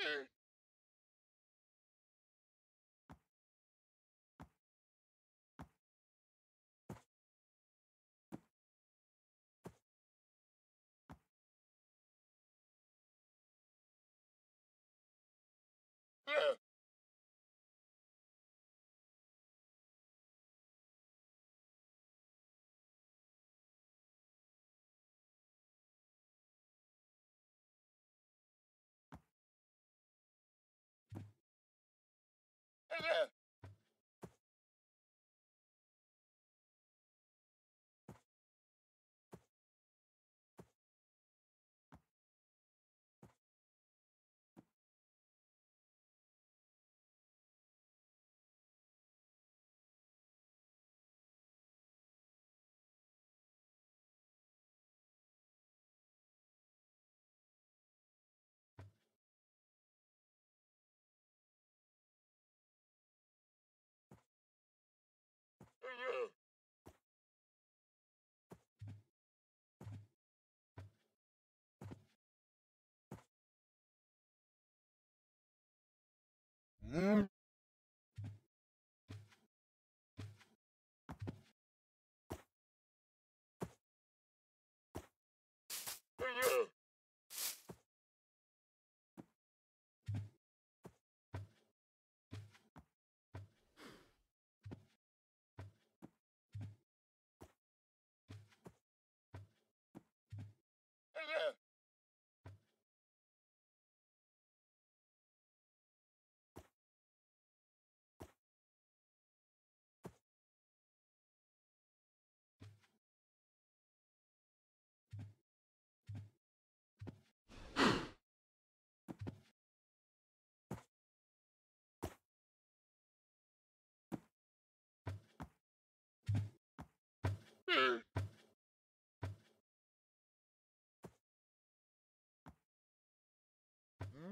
Sure. Yeah. Yeah. Yeah. Yeah. Yeah.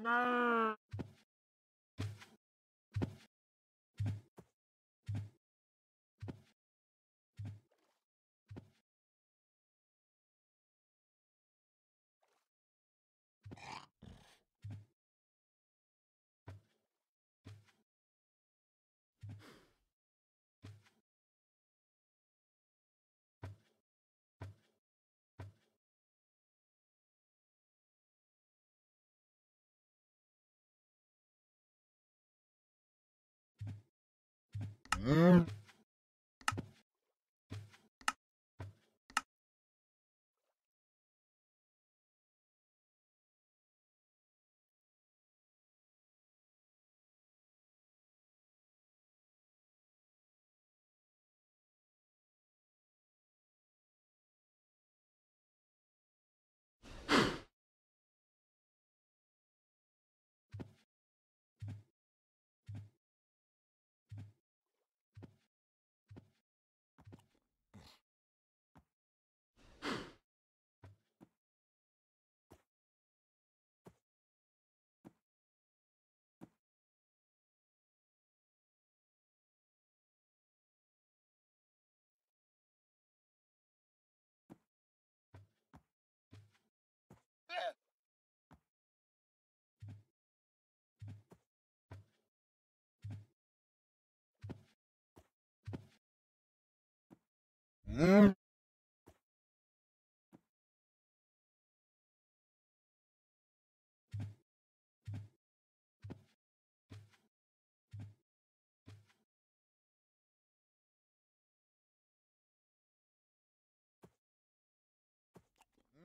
No. Yeah.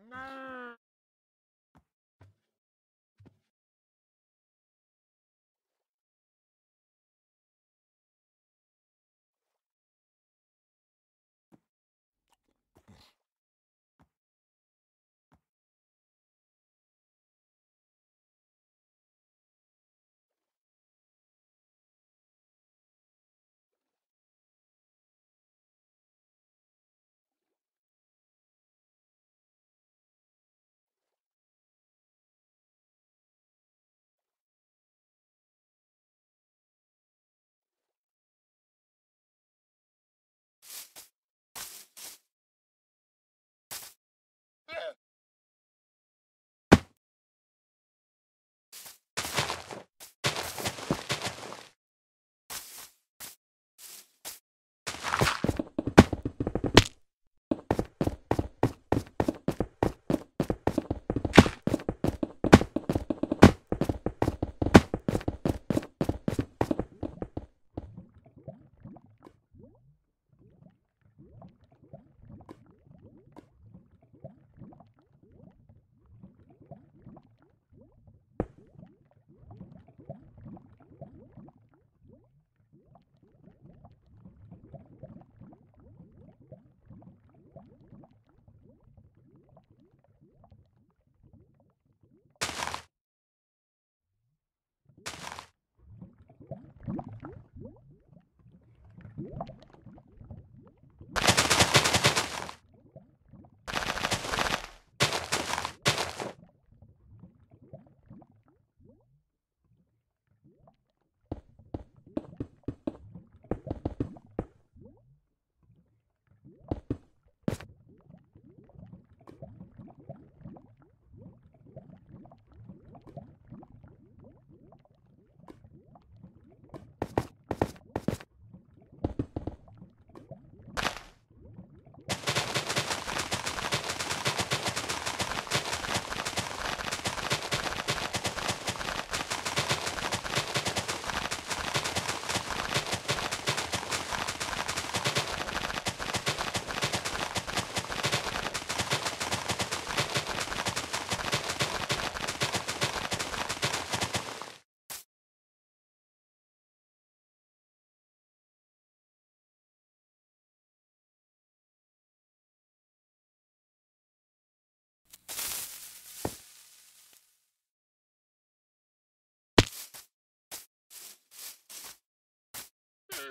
No.